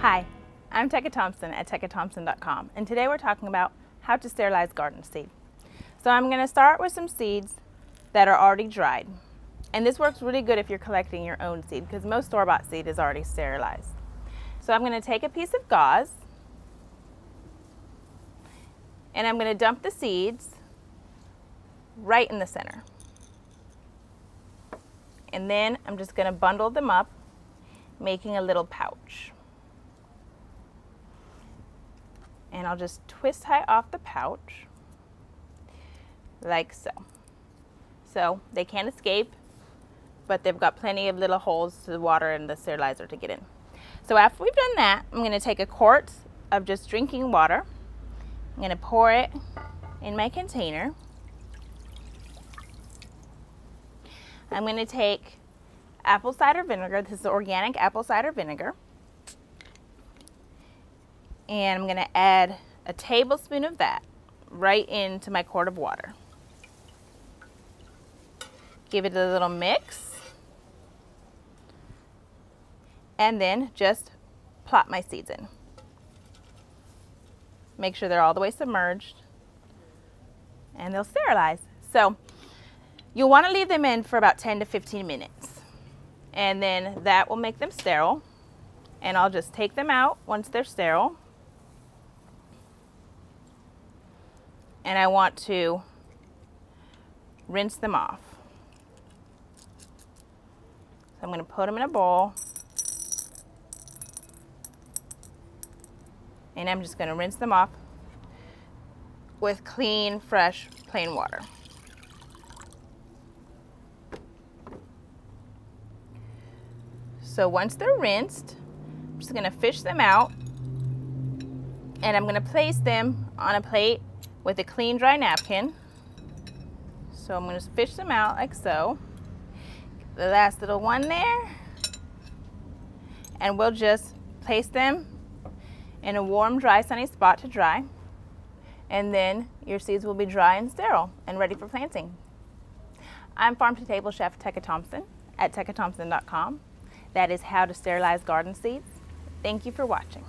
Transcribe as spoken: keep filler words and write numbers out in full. Hi, I'm Teca Thompson at teca thompson dot com, and today we're talking about how to sterilize garden seed. So I'm going to start with some seeds that are already dried, and this works really good if you're collecting your own seed because most store-bought seed is already sterilized. So I'm going to take a piece of gauze and I'm going to dump the seeds right in the center, and then I'm just going to bundle them up, making a little pouch. And I'll just twist tie off the pouch like so. So they can't escape, but they've got plenty of little holes to the water and the sterilizer to get in. So after we've done that, I'm going to take a quart of just drinking water. I'm going to pour it in my container. I'm going to take apple cider vinegar. This is organic apple cider vinegar. And I'm going to add a tablespoon of that right into my quart of water. Give it a little mix. And then just plop my seeds in. Make sure they're all the way submerged. And they'll sterilize. So you'll want to leave them in for about ten to fifteen minutes. And then that will make them sterile. And I'll just take them out once they're sterile. And I want to rinse them off. So I'm going to put them in a bowl. And I'm just going to rinse them off with clean, fresh, plain water. So once they're rinsed, I'm just going to fish them out. And I'm going to place them on a plate with a clean dry napkin. So I'm going to fish them out like so. Get the last little one there. And we'll just place them in a warm, dry, sunny spot to dry. And then your seeds will be dry and sterile and ready for planting. I'm Farm to Table Chef Teca Thompson at teca thompson dot com. That is how to sterilize garden seeds. Thank you for watching.